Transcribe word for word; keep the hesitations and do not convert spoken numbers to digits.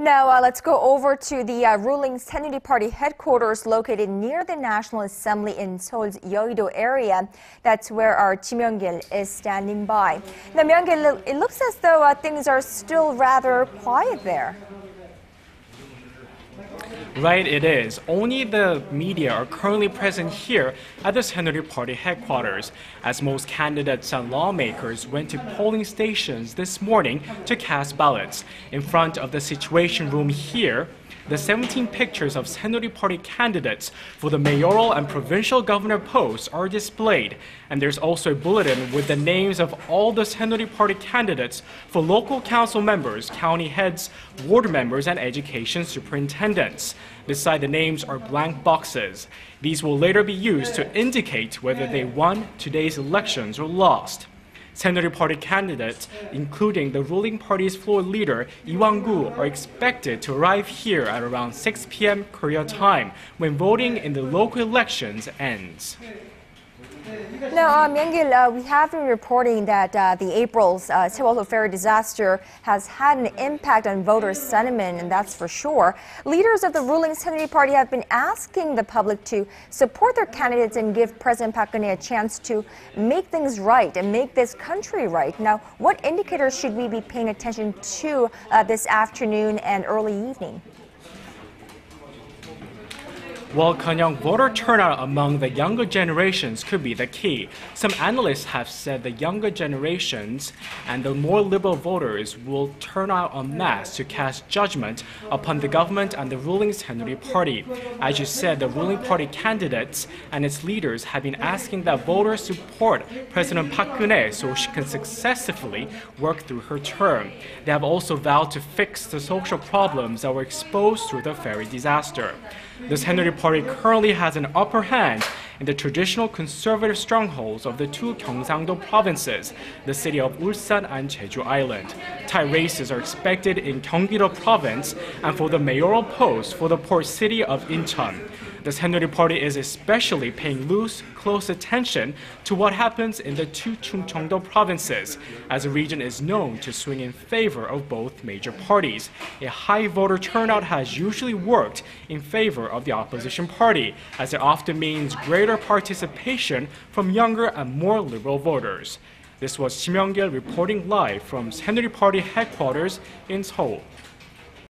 Now, uh, let's go over to the uh, ruling Saenuri Party headquarters located near the National Assembly in Seoul's Yeouido area. That's where our Ji Myung-kil is standing by. Now, Myung-kil, it looks as though uh, things are still rather quiet there. Right, it is. Only the media are currently present here at the Saenuri Party headquarters, as most candidates and lawmakers went to polling stations this morning to cast ballots. In front of the Situation Room here, the seventeen pictures of Saenuri Party candidates for the mayoral and provincial governor posts are displayed. And there's also a bulletin with the names of all the Saenuri Party candidates for local council members, county heads, ward members, and education superintendents. Beside the names are blank boxes. These will later be used to indicate whether they won today's elections or lost. Saenuri Party candidates, including the ruling party's floor leader, Lee Wan-koo, are expected to arrive here at around six p m Korea time, when voting in the local elections ends. Now, uh, Myung-kil, uh, we have been reporting that uh, the April's uh, Tewahoo ferry disaster has had an impact on voter sentiment, and that's for sure. Leaders of the ruling Saenuri Party have been asking the public to support their candidates and give President Pakane a chance to make things right and make this country right. Now, what indicators should we be paying attention to uh, this afternoon and early evening? Well, Gyeongsang-do, voter turnout among the younger generations could be the key. Some analysts have said the younger generations and the more liberal voters will turn out en masse to cast judgment upon the government and the ruling Saenuri Party. As you said, the ruling party candidates and its leaders have been asking that voters support President Park Geun-hye so she can successfully work through her term. They have also vowed to fix the social problems that were exposed through the ferry disaster. The Saenuri Party currently has an upper hand in the traditional conservative strongholds of the two Gyeongsang-do provinces, the city of Ulsan and Jeju Island. Tight races are expected in Gyeonggi-do province and for the mayoral post for the port city of Incheon. The Saenuri Party is especially paying loose, close attention to what happens in the two Chungcheongdo provinces, as the region is known to swing in favor of both major parties. A high voter turnout has usually worked in favor of the opposition party, as it often means greater participation from younger and more liberal voters. This was Ji Myung-kil reporting live from Saenuri Party headquarters in Seoul.